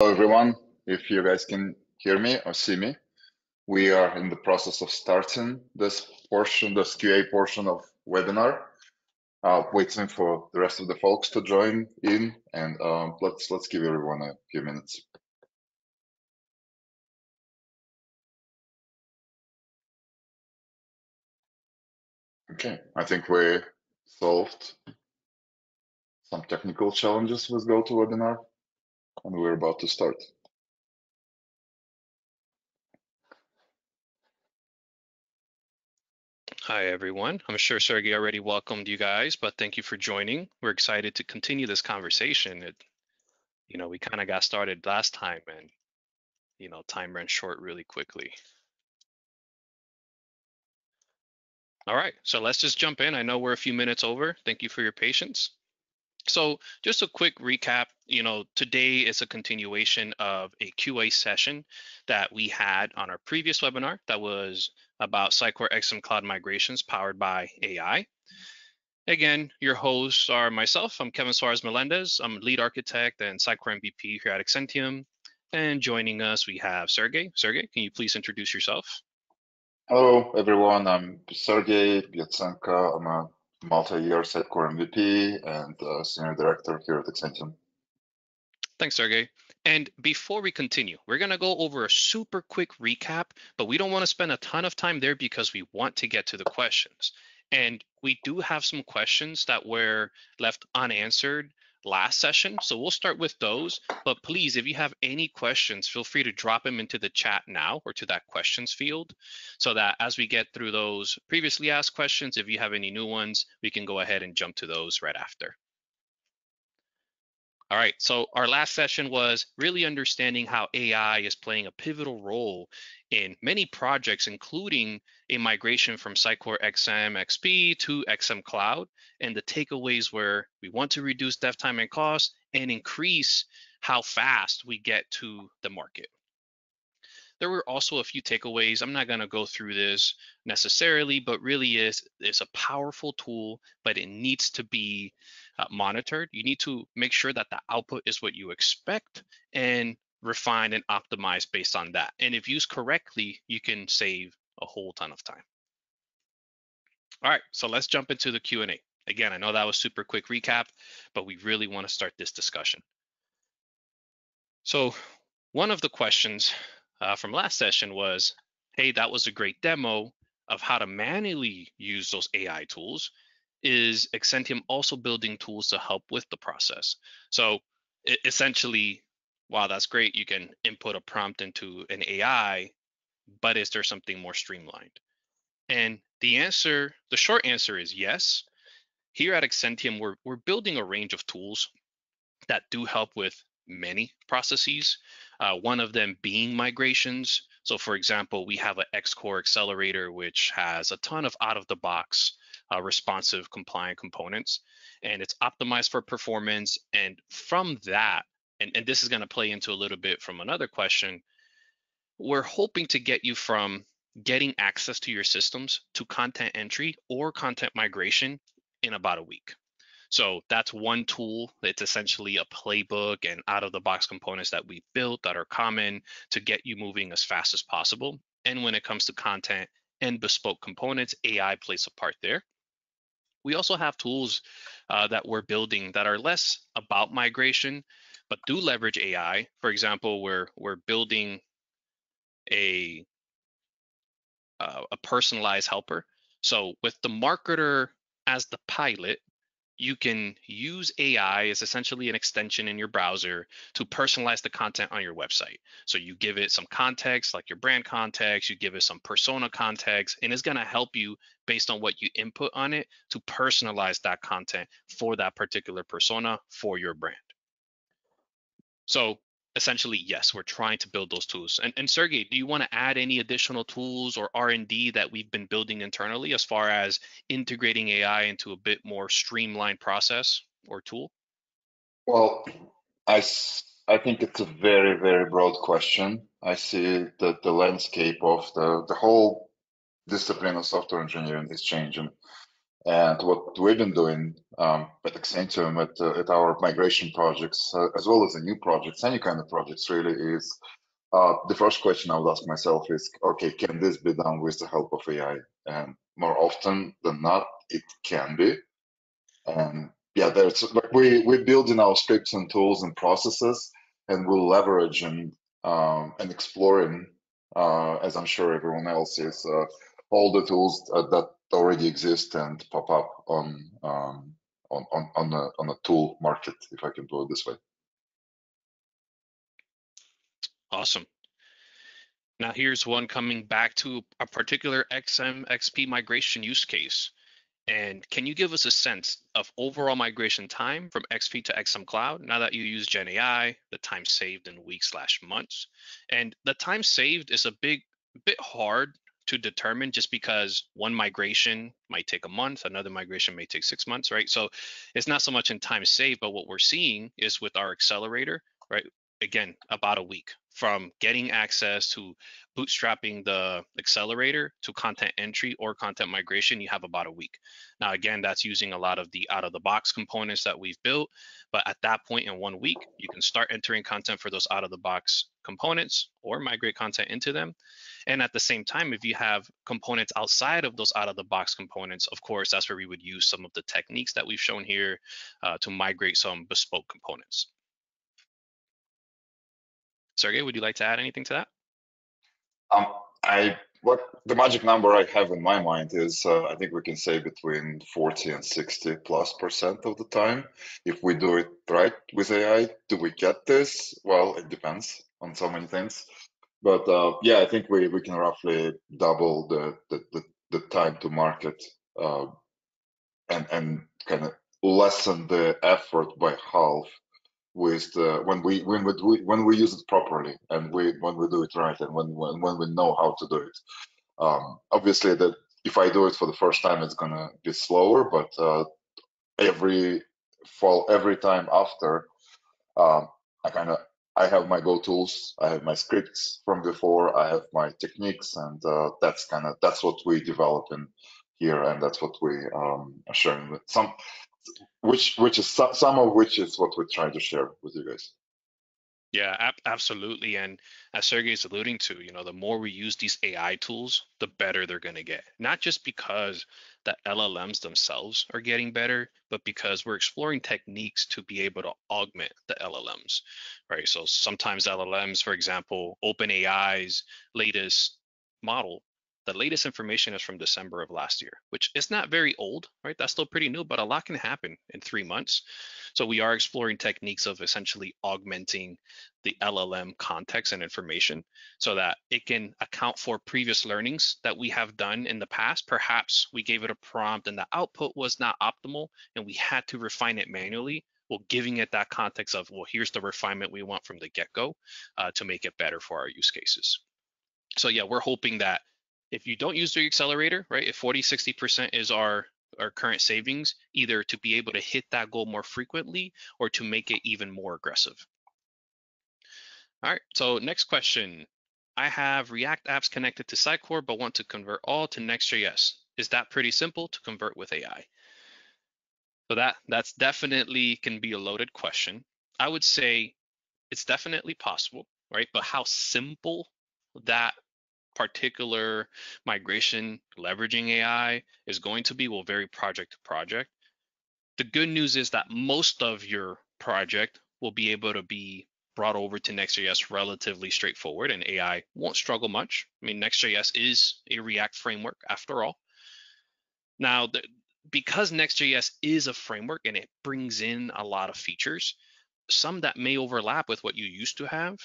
Hello everyone, if you guys can hear me or see me, we are in the process of starting this QA portion of webinar, waiting for the rest of the folks to join in, and let's give everyone a few minutes. Okay, I think we solved some technical challenges with GoToWebinar. And we're about to start. Hi, everyone. I'm sure Sergey already welcomed you guys, but thank you for joining. We're excited to continue this conversation. We kind of got started last time and, time ran short really quickly. All right, so let's just jump in. I know we're a few minutes over. Thank you for your patience. So just a quick recap, today is a continuation of a QA session that we had on our previous webinar that was about Sitecore XM Cloud migrations powered by AI. Again, your hosts are myself. I'm Kevin Suarez Melendez. I'm lead architect and Sitecore MVP here at XCentium. And joining us, we have Sergey. Sergey, can you please introduce yourself? Hello, everyone. I'm Sergey Giacenka. I'm a multi-year Sitecore MVP and Senior Director here at Extension. Thanks, Sergey. And before we continue, we're going to go over a super quick recap, but we don't want to spend a ton of time there because we want to get to the questions. And we do have some questions that were left unanswered last session, so we'll start with those. But please, if you have any questions, feel free to drop them into the chat now or to that questions field so that as we get through those previously asked questions, if you have any new ones, we can go ahead and jump to those right after. All right, so our last session was really understanding how AI is playing a pivotal role in many projects, including a migration from Sitecore XM XP to XM Cloud. And the takeaways were we want to reduce dev time and cost and increase how fast we get to the market. There were also a few takeaways. I'm not going to go through this necessarily, but really it's a powerful tool, but it needs to be monitored. You need to make sure that the output is what you expect and refine and optimize based on that. And if used correctly, you can save a whole ton of time. All right, so let's jump into the Q&A. Again, I know that was super quick recap, but we really want to start this discussion. So one of the questions from last session was, hey, that was a great demo of how to manually use those AI tools. Is Excentium also building tools to help with the process? So essentially, wow, that's great. You can input a prompt into an AI, but is there something more streamlined? And the short answer is yes. Here at Excentium, we're building a range of tools that do help with many processes, one of them being migrations. So for example, we have an XCore Accelerator, which has a ton of out-of-the-box responsive compliant components, and it's optimized for performance. And from that, and this is going to play into a little bit from another question, we're hoping to get you from getting access to your systems to content entry or content migration in about a week. So that's one tool. It's essentially a playbook and out-of-the-box components that we built that are common to get you moving as fast as possible. And when it comes to content and bespoke components, AI plays a part there. We also have tools that we're building that are less about migration, but do leverage AI. For example, we're building a personalized helper. So with the marketer as the pilot, you can use AI as essentially an extension in your browser to personalize the content on your website. So you give it some context, like your brand context, you give it some persona context, and it's gonna help you based on what you input on it to personalize that content for that particular persona for your brand. So essentially, yes, we're trying to build those tools. And Sergey, do you wanna add any additional tools or R&D that we've been building internally as far as integrating AI into a bit more streamlined process or tool? Well, I think it's a very, very broad question. I see that the landscape of the whole discipline of software engineering is changing. And what we've been doing at Excentium, at our migration projects, as well as the new projects, any kind of projects really, is the first question I would ask myself is, okay, can this be done with the help of AI? And more often than not, it can be. And yeah, there's like we build in our scripts and tools and processes, and we'll leverage and exploring, as I'm sure everyone else is, all the tools that already exist and pop up on a tool market, if I can put it this way. Awesome. Now here's one coming back to a particular XM XP migration use case. And can you give us a sense of overall migration time from XP to XM Cloud now that you use Gen AI, the time saved in weeks/months? And the time saved is a bit hard to determine just because one migration might take a month, another migration may take 6 months, right? So it's not so much in time saved, but what we're seeing is with our accelerator, right? Again, about a week from getting access to bootstrapping the accelerator to content entry or content migration, you have about a week. Now, again, that's using a lot of the out-of-the-box components that we've built, but at that point in 1 week, you can start entering content for those out-of-the-box components or migrate content into them. And at the same time, if you have components outside of those out-of-the-box components, of course, that's where we would use some of the techniques that we've shown here to migrate some bespoke components. Sergey, would you like to add anything to that? What the magic number I have in my mind is I think we can say between 40% and 60%+ of the time. If we do it right with AI, do we get this? Well, it depends on so many things. But yeah, I think we can roughly double the time to market and kind of lessen the effort by half. With when we use it properly and when we do it right and when we know how to do it. Obviously, that if I do it for the first time, it's gonna be slower, but every time after, I have my go tools, I have my scripts from before, I have my techniques, and that's what we develop in here, and that's what we are sharing with some. Which is some of which is what we're trying to share with you guys. Yeah, absolutely. And as Sergey is alluding to, you know, the more we use these AI tools, the better they're going to get. Not just because the LLMs themselves are getting better, but because we're exploring techniques to be able to augment the LLMs, right? So sometimes LLMs, for example, OpenAI's latest model. The latest information is from December of last year, which is not very old, right? That's still pretty new, but a lot can happen in 3 months. So we are exploring techniques of essentially augmenting the LLM context and information so that it can account for previous learnings that we have done in the past. Perhaps we gave it a prompt and the output was not optimal and we had to refine it manually. Well, giving it that context of, well, here's the refinement we want from the get-go to make it better for our use cases. So yeah, we're hoping that if you don't use the accelerator, right, if 40–60% is our current savings, either to be able to hit that goal more frequently or to make it even more aggressive. All right, so next question. I have React apps connected to Sitecore, but want to convert all to Next.js. Is that pretty simple to convert with AI? So that's definitely can be a loaded question. I would say it's definitely possible, right? But how simple that particular migration leveraging AI is going to be will vary project to project. The good news is that most of your project will be able to be brought over to Next.js relatively straightforward, and AI won't struggle much. I mean, Next.js is a React framework after all. Now, because Next.js is a framework and it brings in a lot of features, some that may overlap with what you used to have,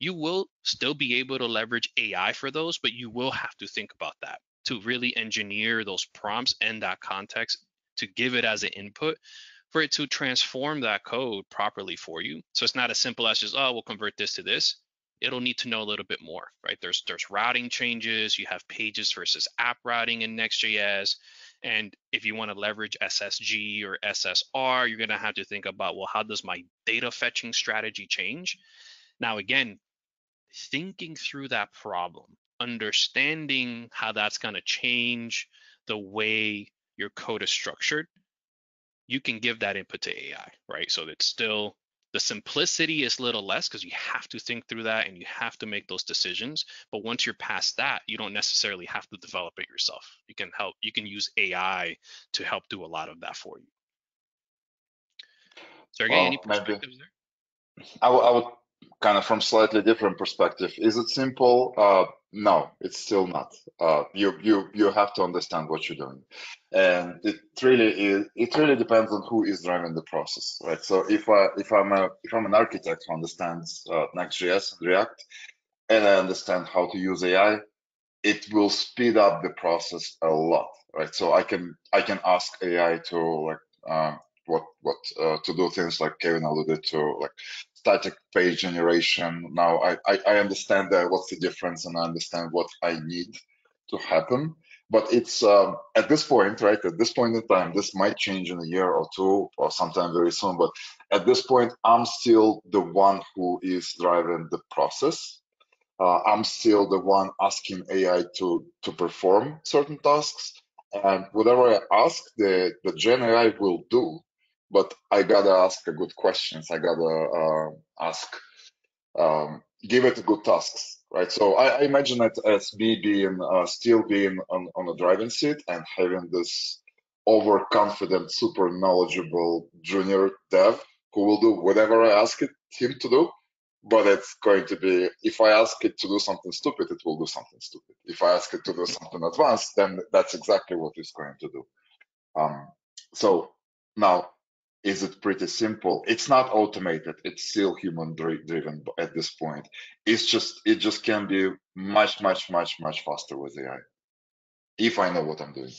you will still be able to leverage AI for those, but you will have to think about that to really engineer those prompts and that context to give it as an input for it to transform that code properly for you. So it's not as simple as just, oh, we'll convert this to this. It'll need to know a little bit more, right? There's routing changes. You have pages versus app routing in Next.js. And if you want to leverage SSG or SSR, you're going to have to think about, well, how does my data fetching strategy change? Now, again, thinking through that problem, understanding how that's going to change the way your code is structured, you can give that input to AI, right? So it's still, the simplicity is a little less because you have to think through that and you have to make those decisions. But once you're past that, you don't necessarily have to develop it yourself. You can help, you can use AI to help do a lot of that for you. Sergey, well, any perspectives there? I would kind of, from slightly different perspective, is it simple? No, it's still not. You have to understand what you're doing, and it really depends on who is driving the process, right? So if I'm an architect who understands Next.js and React, and I understand how to use AI, it will speed up the process a lot, right? So I can ask AI to to do things like Kevin alluded to, like static page generation. Now I understand that, what's the difference, and I understand what I need to happen. But it's at this point, right? At this point in time, this might change in a year or two, or sometime very soon. But at this point, I'm still the one who is driving the process. I'm still the one asking AI to perform certain tasks, and whatever I ask, the Gen AI will do. But I gotta ask a good questions. I gotta give it good tasks, right? So I imagine it as me being, still being on the driving seat and having this overconfident, super knowledgeable junior dev who will do whatever I ask him to do. But it's going to be, if I ask it to do something stupid, it will do something stupid. If I ask it to do something advanced, then that's exactly what it's going to do. So now, is it pretty simple? It's not automated. It's still human driven at this point. It's just, it just can be much faster with AI, if I know what I'm doing.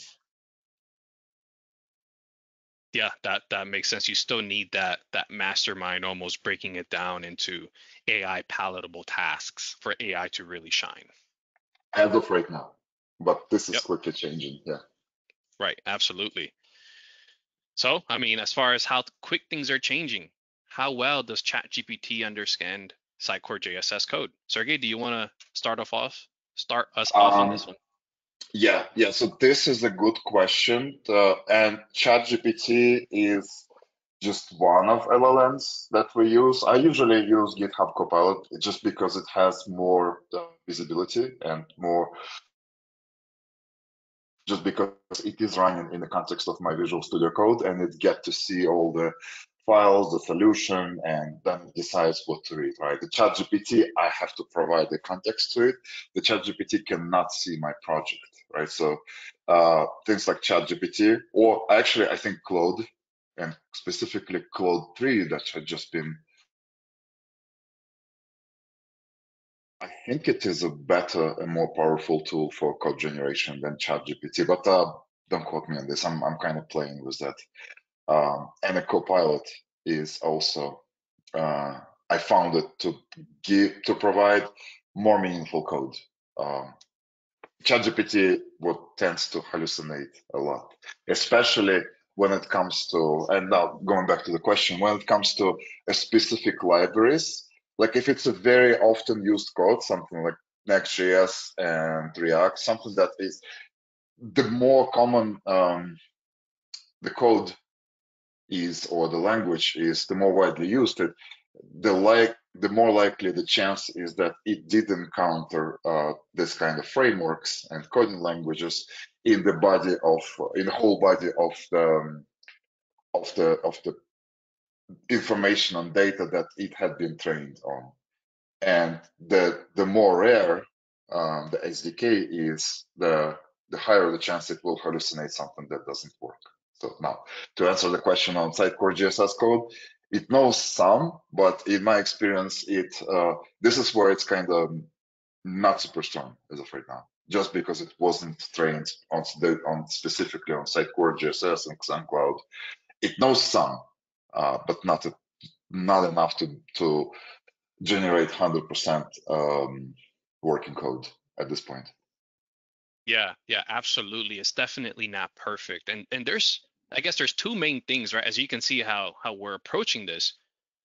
Yeah, that makes sense. You still need that mastermind, almost breaking it down into AI palatable tasks for AI to really shine. As of right now, but this is quickly changing. Yeah. Right. Absolutely. So, I mean, as far as how quick things are changing, how well does ChatGPT understand Sitecore JSS code? Sergey, do you want to start us off on this one? Yeah. So this is a good question, and ChatGPT is just one of LLMs that we use. I usually use GitHub Copilot just because it has more visibility and more, just because it is running in the context of my Visual Studio Code, and it gets to see all the files, the solution, and then decides what to read, right? The ChatGPT, I have to provide the context to it. The ChatGPT cannot see my project, right? So things like ChatGPT, or actually I think Claude, and specifically Claude 3 that had just been, I think it is a better and more powerful tool for code generation than ChatGPT, but don't quote me on this. I'm kind of playing with that. And a Copilot is also, I found it to provide more meaningful code. ChatGPT tends to hallucinate a lot, especially when it comes to, and now going back to the question, when it comes to a specific libraries. Like if it's a very often used code, something like Next.js and React, something that is the more common the code is, or the language is, the more widely used it, the more likely the chance is that it did encounter this kind of frameworks and coding languages in the body of, in the whole body of the information and data that it had been trained on. And the more rare the SDK is, the higher the chance it will hallucinate something that doesn't work. So now, to answer the question on Sitecore JSS code, it knows some, but in my experience, this is where it's kind of not super strong as of right now, just because it wasn't trained on specifically on Sitecore JSS and XM Cloud. It knows some, but not enough to generate 100% working code at this point. Yeah, absolutely. It's definitely not perfect. And I guess there's two main things, right? As you can see how we're approaching this,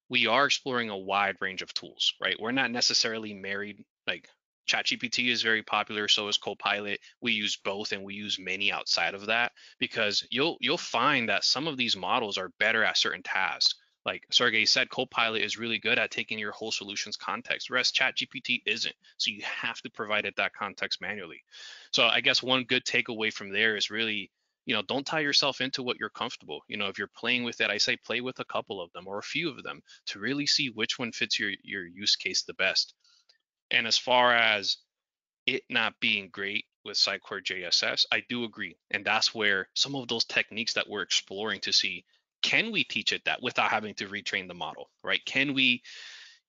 we are exploring a wide range of tools, right? We're not necessarily married, like ChatGPT is very popular, so is Copilot. We use both, and we use many outside of that, because you'll find that some of these models are better at certain tasks. Like Sergey said, Copilot is really good at taking your whole solution's context, whereas ChatGPT isn't. So you have to provide it that context manually. So I guess one good takeaway from there is really, you know, don't tie yourself into what you're comfortable. You know, if you're playing with it, I say play with a couple of them or a few of them to really see which one fits your use case the best. And as far as it not being great with Sitecore JSS, I do agree. And that's where some of those techniques that we're exploring to see, can we teach it that without having to retrain the model, right? Can we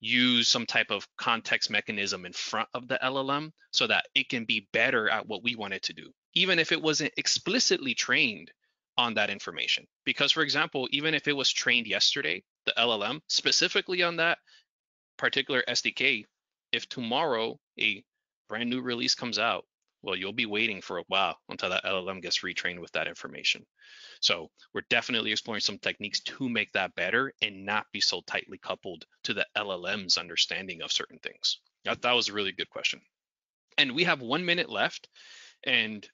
use some type of context mechanism in front of the LLM so that it can be better at what we want it to do, even if it wasn't explicitly trained on that information? Because, for example, even if it was trained yesterday, the LLM, specifically on that particular SDK, if tomorrow a brand new release comes out, well, you'll be waiting for a while until that LLM gets retrained with that information. So we're definitely exploring some techniques to make that better and not be so tightly coupled to the LLM's understanding of certain things. That was a really good question. And we have 1 minute left, and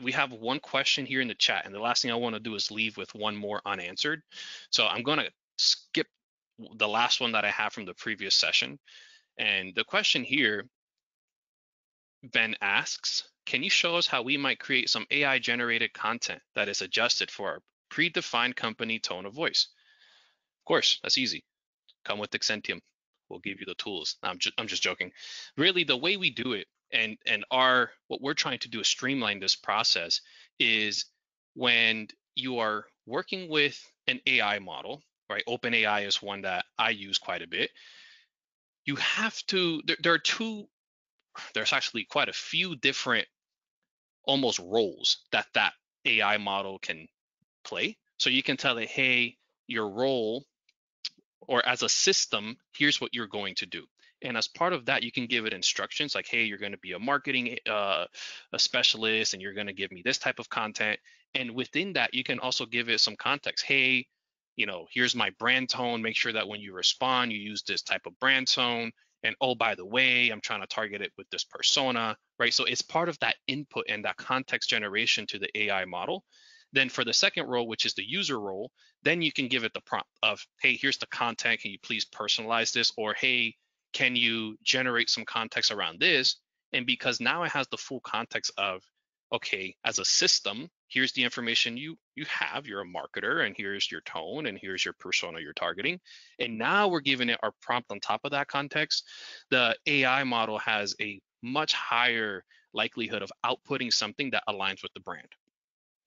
we have one question here in the chat. And the last thing I want to do is leave with one more unanswered. So I'm going to skip the last one that I have from the previous session. And the question here, Ben asks, can you show us how we might create some AI-generated content that is adjusted for our predefined company tone of voice? Of course, that's easy. Come with Excentium. We'll give you the tools. I'm just joking. Really, the way we do it and what we're trying to do is streamline this process is when you are working with an AI model, right? OpenAI is one that I use quite a bit. You have to, there's actually quite a few different almost roles that that AI model can play. So you can tell it, hey, your role, or as a system, here's what you're going to do. And as part of that, you can give it instructions like, hey, you're going to be a marketing a specialist, and you're going to give me this type of content. And within that, you can also give it some context. Hey, you know, here's my brand tone. Make sure that when you respond, you use this type of brand tone. And oh, by the way, I'm trying to target it with this persona, right? So it's part of that input and that context generation to the AI model. Then for the second role, which is the user role, then you can give it the prompt of, hey, here's the content. Can you please personalize this? Or, hey, can you generate some context around this? And because now it has the full context of, okay, as a system, here's the information you have. You're a marketer, and here's your tone, and here's your persona you're targeting. And now we're giving it our prompt on top of that context. The AI model has a much higher likelihood of outputting something that aligns with the brand.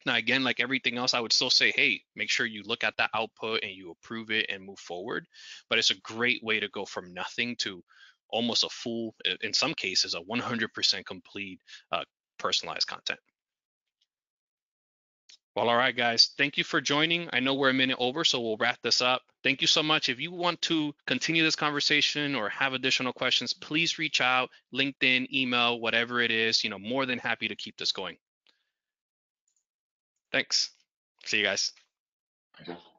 Now, again, like everything else, I would still say, hey, make sure you look at that output and you approve it and move forward. But it's a great way to go from nothing to almost a full, in some cases, a 100% complete personalized content. Well, all right, guys, thank you for joining. I know we're a minute over, so we'll wrap this up. Thank you so much. If you want to continue this conversation or have additional questions, please reach out, LinkedIn, email, whatever it is, you know, more than happy to keep this going. Thanks. See you guys. Okay.